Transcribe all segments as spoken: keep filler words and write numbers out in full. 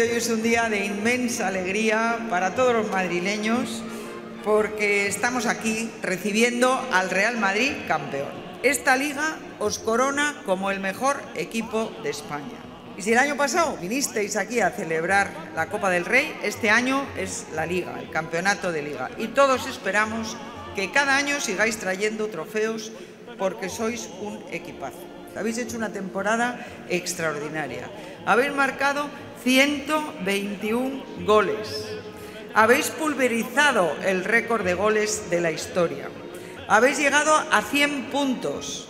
que hoy es un día de inmensa alegría para todos los madrileños porque estamos aquí recibiendo al Real Madrid campeón. Esta liga os corona como el mejor equipo de España. Y si el año pasado vinisteis aquí a celebrar la Copa del Rey, este año es la liga, el campeonato de liga. Y todos esperamos que cada año sigáis trayendo trofeos porque sois un equipazo. Habéis hecho una temporada extraordinaria. Habéis marcado ciento veintiuno goles. Habéis pulverizado el récord de goles de la historia. Habéis llegado a cien puntos.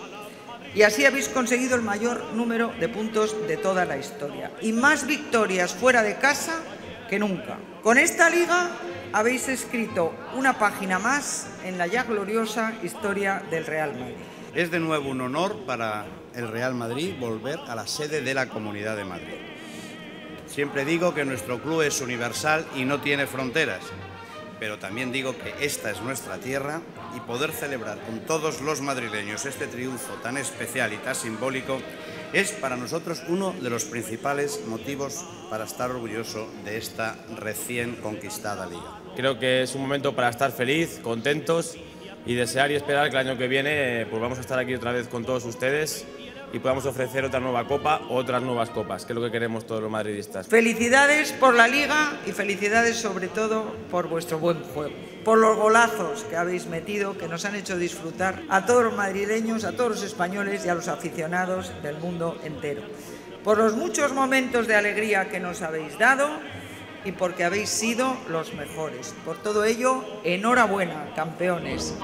Y así habéis conseguido el mayor número de puntos de toda la historia. Y más victorias fuera de casa que nunca. Con esta liga habéis escrito una página más en la ya gloriosa historia del Real Madrid. Es de nuevo un honor para el Real Madrid volver a la sede de la Comunidad de Madrid. Siempre digo que nuestro club es universal y no tiene fronteras, pero también digo que esta es nuestra tierra y poder celebrar con todos los madrileños este triunfo tan especial y tan simbólico es para nosotros uno de los principales motivos para estar orgulloso de esta recién conquistada liga. Creo que es un momento para estar feliz, contentos, y desear y esperar que el año que viene pues vamos a estar aquí otra vez con todos ustedes y podamos ofrecer otra nueva copa o otras nuevas copas, que es lo que queremos todos los madridistas. Felicidades por la Liga y felicidades sobre todo por vuestro buen juego, por los golazos que habéis metido, que nos han hecho disfrutar a todos los madrileños, a todos los españoles y a los aficionados del mundo entero. Por los muchos momentos de alegría que nos habéis dado y porque habéis sido los mejores. Por todo ello, enhorabuena, campeones.